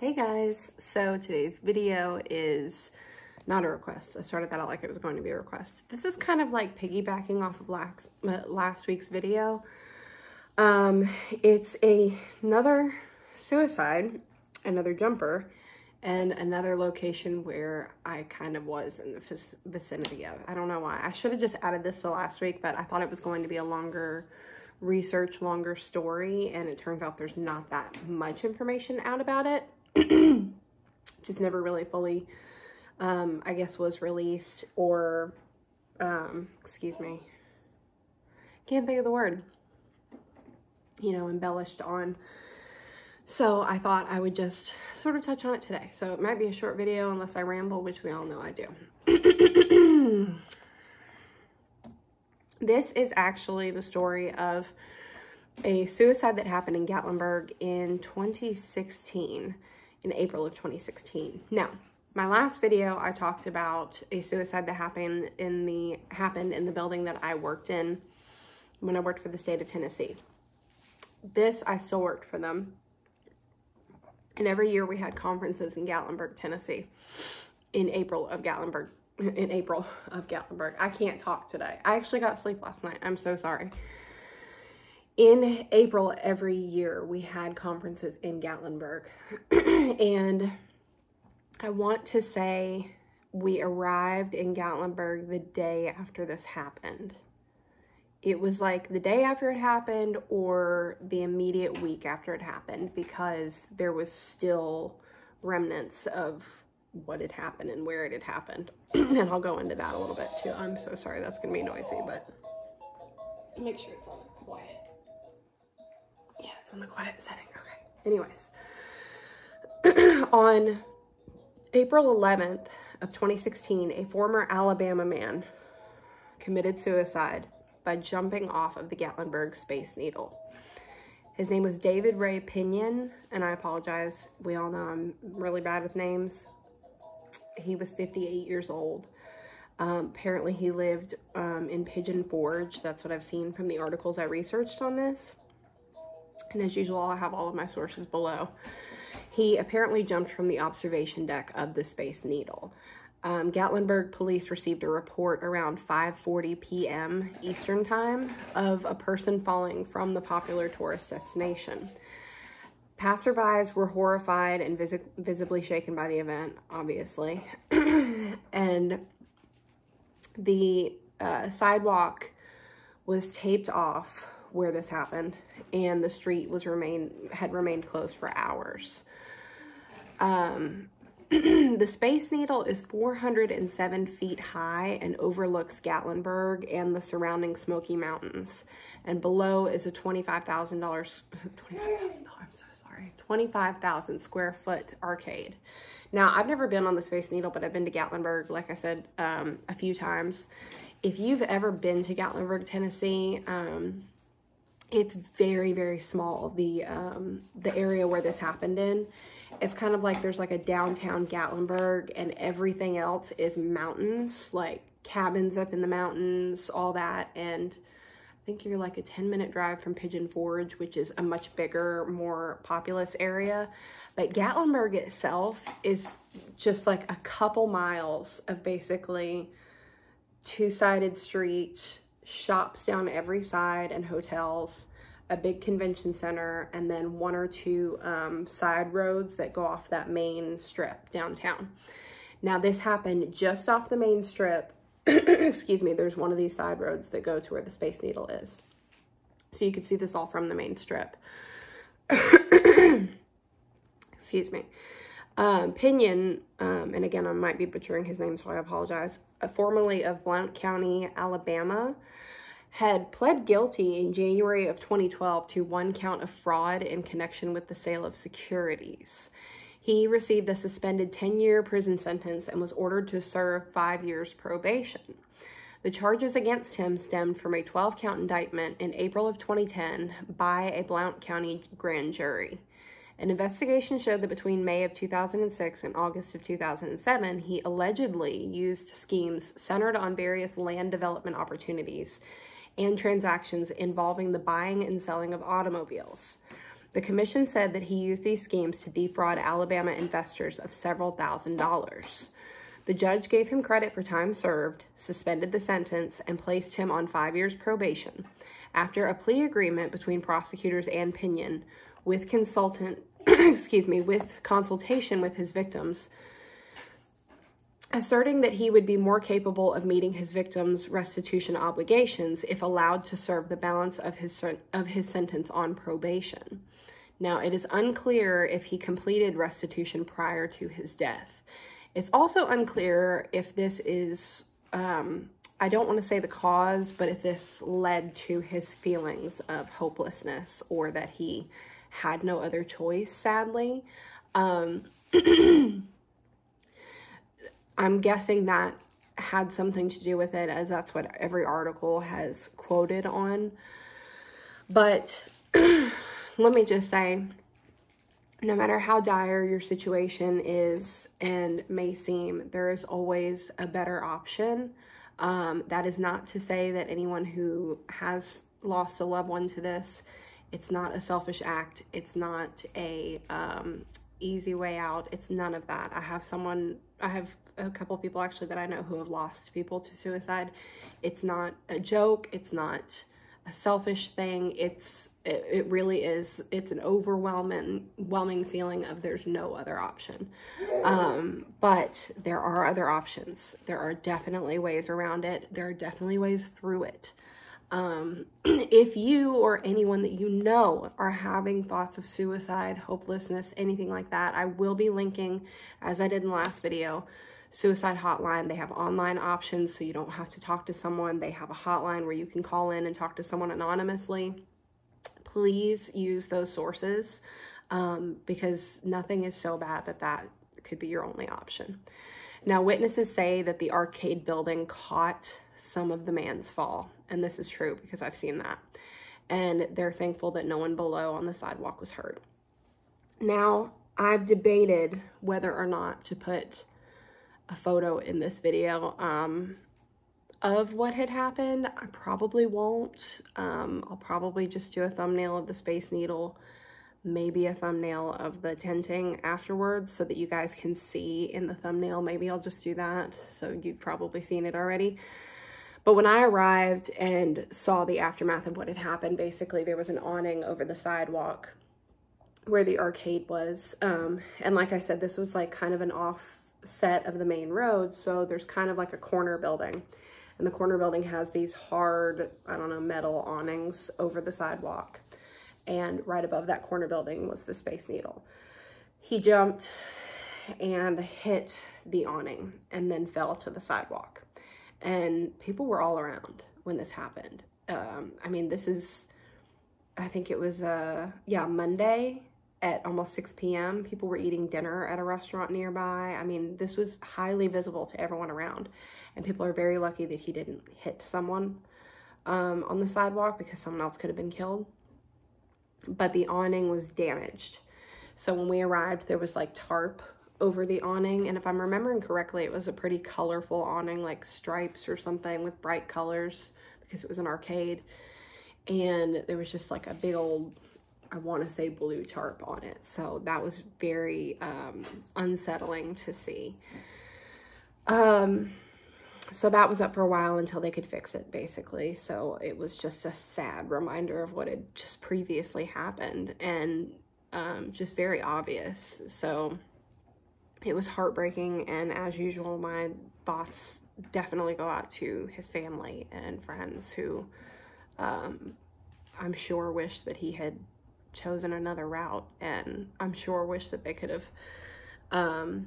Hey guys, so today's video is not a request. I started that out like it was going to be a request. This is kind of like piggybacking off of last week's video. It's another suicide, another jumper, and another location where I kind of was in the vicinity of. I don't know why. I should have just added this to last week, but I thought it was going to be a longer research, longer story, and it turns out there's not that much information out about it. Just never really fully, I guess, was released, or, excuse me, can't think of the word, you know, embellished on. So I thought I would just sort of touch on it today. So it might be a short video unless I ramble, which we all know I do. This is actually the story of a suicide that happened in Gatlinburg in 2016. In April of 2016. Now, my last video, I talked about a suicide that happened in the building that I worked in when I worked for the state of Tennessee. This, I still worked for them. And every year we had conferences in Gatlinburg, Tennessee, in April of Gatlinburg. I can't talk today. I actually got sleep last night. I'm so sorry. In April every year, we had conferences in Gatlinburg, and I want to say we arrived in Gatlinburg the day after this happened. It was like the day after it happened or the immediate week after it happened, because there was still remnants of what had happened and where it had happened, and I'll go into that a little bit too. I'm so sorry. That's going to be noisy, but make sure it's on quiet. Yeah, it's on the quiet setting. Okay. Anyways, on April 11th of 2016, a former Alabama man committed suicide by jumping off of the Gatlinburg Space Needle. His name was David Ray Pinyan, and I apologize. We all know I'm really bad with names. He was 58 years old. Apparently, he lived in Pigeon Forge. That's what I've seen from the articles I researched on this. And as usual, I'll have all of my sources below. He apparently jumped from the observation deck of the Space Needle. Gatlinburg police received a report around 5:40 p.m. Eastern time of a person falling from the popular tourist destination. Passerbys were horrified and visibly shaken by the event, obviously. And the sidewalk was taped off where this happened, and the street had remained closed for hours. The Space Needle is 407 feet high and overlooks Gatlinburg and the surrounding Smoky Mountains. And below is a $25,000 square foot arcade. Now, I've never been on the Space Needle, but I've been to Gatlinburg, like I said, a few times. If you've ever been to Gatlinburg, Tennessee, it's very, very small. The area where this happened in, it's kind of like there's like a downtown Gatlinburg, and everything else is mountains, like cabins up in the mountains, all that. And I think you're like a 10-minute drive from Pigeon Forge, which is a much bigger, more populous area. But Gatlinburg itself is just like a couple miles of basically two-sided streets, shops down every side and hotels, a big convention center, and then one or two side roads that go off that main strip downtown. Now, this happened just off the main strip. Excuse me, there's one of these side roads that go to where the Space Needle is. So you can see this all from the main strip. Excuse me. Pinyan, and again, I might be butchering his name, so I apologize, formerly of Blount County, Alabama, had pled guilty in January of 2012 to one count of fraud in connection with the sale of securities. He received a suspended 10-year prison sentence and was ordered to serve 5 years probation. The charges against him stemmed from a 12-count indictment in April of 2010 by a Blount County grand jury. An investigation showed that between May of 2006 and August of 2007, he allegedly used schemes centered on various land development opportunities and transactions involving the buying and selling of automobiles. The commission said that he used these schemes to defraud Alabama investors of several thousand dollars. The judge gave him credit for time served, suspended the sentence, and placed him on 5 years probation. After a plea agreement between prosecutors and Pinyan, with consultation with his victims, asserting that he would be more capable of meeting his victims' restitution obligations if allowed to serve the balance of his sentence on probation. Now, it is unclear if he completed restitution prior to his death. It's also unclear if this is, I don't want to say the cause, but if this led to his feelings of hopelessness or that he had no other choice, sadly. I'm guessing that had something to do with it, as that's what every article has quoted on. But let me just say, no matter how dire your situation is and may seem, there is always a better option. That is not to say that anyone who has lost a loved one to this, it's not a selfish act. It's not a easy way out. It's none of that. I have a couple of people actually that I know who have lost people to suicide. It's not a joke. It's not a selfish thing. It really is. It's an overwhelming feeling of there's no other option. But there are other options. There are definitely ways around it. There are definitely ways through it. If you or anyone that you know are having thoughts of suicide, hopelessness, anything like that, I will be linking, as I did in the last video, suicide hotline. They have online options, so you don't have to talk to someone. They have a hotline where you can call in and talk to someone anonymously. Please use those sources, because nothing is so bad that that could be your only option. Now, witnesses say that the arcade building caught some of the man's fall. And this is true because I've seen that. And they're thankful that no one below on the sidewalk was hurt. Now, I've debated whether or not to put a photo in this video of what had happened. I probably won't. I'll probably just do a thumbnail of the Space Needle, maybe a thumbnail of the tenting afterwards so that you guys can see in the thumbnail. Maybe I'll just do that. So you've probably seen it already. But when I arrived and saw the aftermath of what had happened, basically there was an awning over the sidewalk where the arcade was. And like I said, this was like kind of an offset of the main road. So there's kind of like a corner building. And the corner building has these hard, I don't know, metal awnings over the sidewalk. And right above that corner building was the Space Needle. He jumped and hit the awning and then fell to the sidewalk. And people were all around when this happened. I mean, this is, I think it was, Monday at almost 6 p.m. People were eating dinner at a restaurant nearby. I mean, this was highly visible to everyone around. And people are very lucky that he didn't hit someone on the sidewalk, because someone else could have been killed. But the awning was damaged. So when we arrived, there was like tarp over the awning, and if I'm remembering correctly, it was a pretty colorful awning, like stripes or something with bright colors, because it was an arcade. And there was just like a big old, I want to say blue tarp on it. So that was very unsettling to see. So that was up for a while until they could fix it, basically. So it was just a sad reminder of what had just previously happened, and just very obvious. So it was heartbreaking, and as usual, my thoughts definitely go out to his family and friends who I'm sure wish that he had chosen another route, and I'm sure wish that they could have,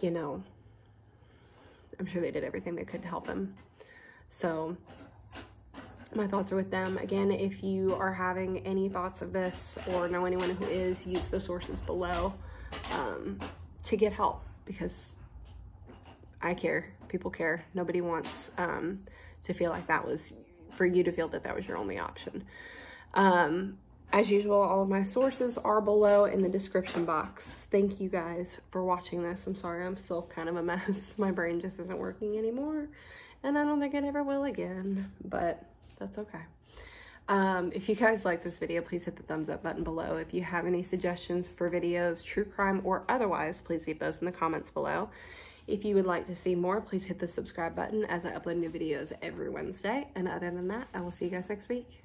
you know, I'm sure they did everything they could to help him. So my thoughts are with them. Again, if you are having any thoughts of this or know anyone who is, use the sources below. To get help, because I care, people care. Nobody wants to feel like that was, for you to feel that that was your only option. As usual, all of my sources are below in the description box. Thank you guys for watching this. I'm sorry, I'm still kind of a mess. My brain just isn't working anymore, and I don't think it ever will again, but that's okay. If you guys like this video, please hit the thumbs up button below. If you have any suggestions for videos, true crime or otherwise, please leave those in the comments below. If you would like to see more, please hit the subscribe button as I upload new videos every Wednesday. And other than that, I will see you guys next week.